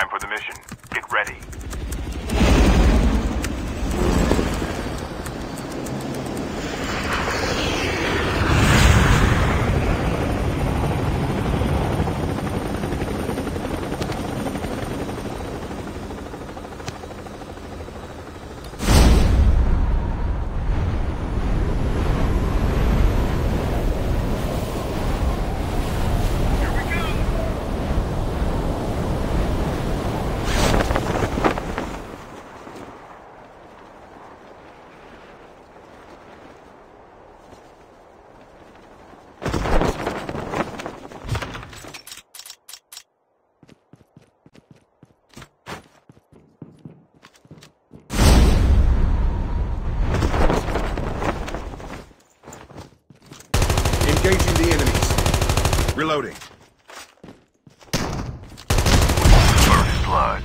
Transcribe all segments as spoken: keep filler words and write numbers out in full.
time for the mission. Get ready. Engaging the enemies. Reloading. First blood.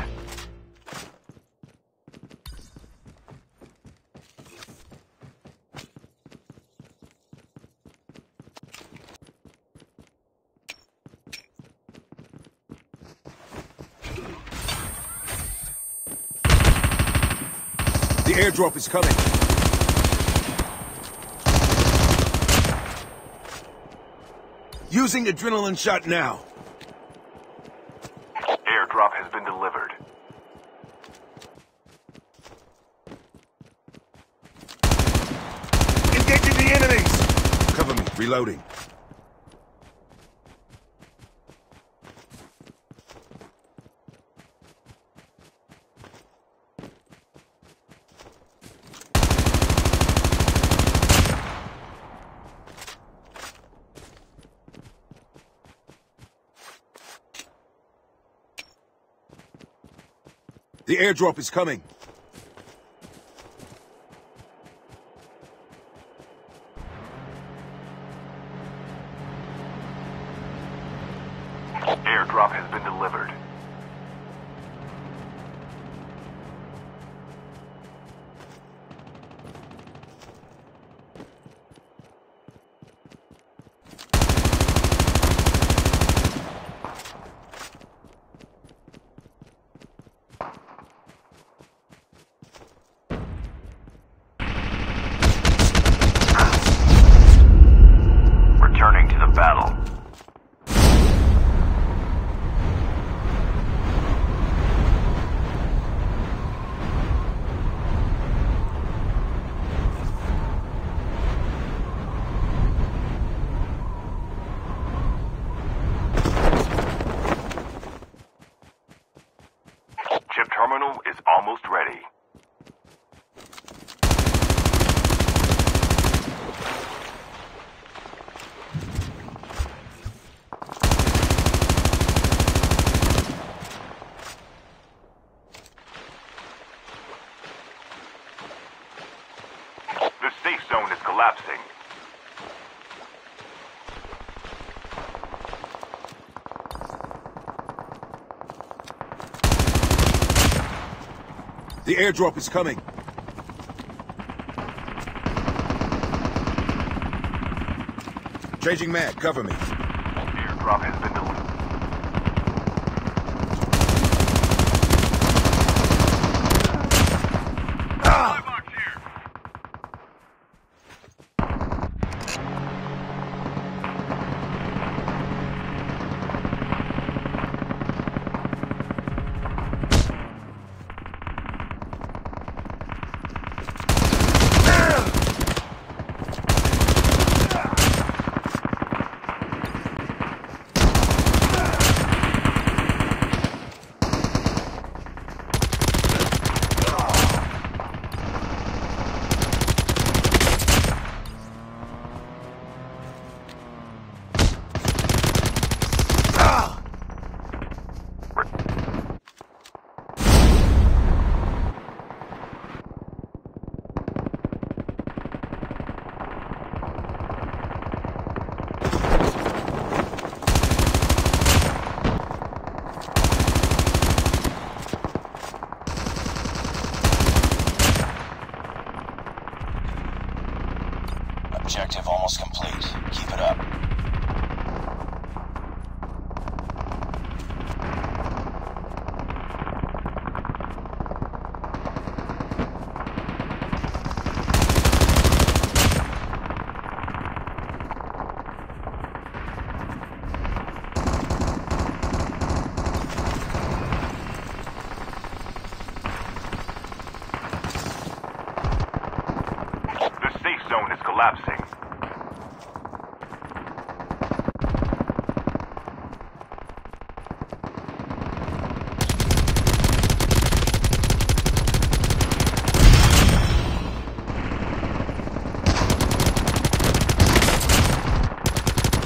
The airdrop is coming. Using adrenaline shot now. Airdrop has been delivered. Engaging the enemies! Cover me, reloading. The airdrop is coming. Airdrop has been delivered. Chip terminal is almost ready. The safe zone is collapsing. The airdrop is coming. Changing mag, cover me. Airdrop has been delivered. Ah! is collapsing.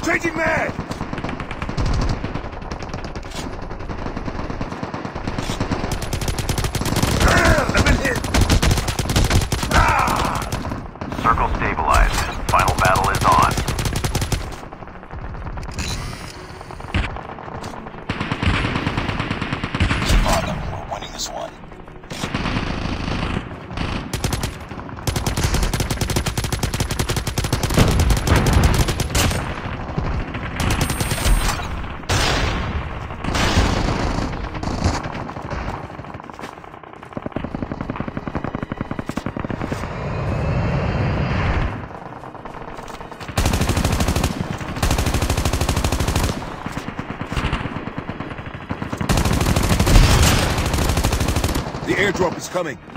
Changing mag! Ah, I've been hit! Ah! Circle stabilized. Final battle is on. Keep on them. We're winning this one. The airdrop is coming.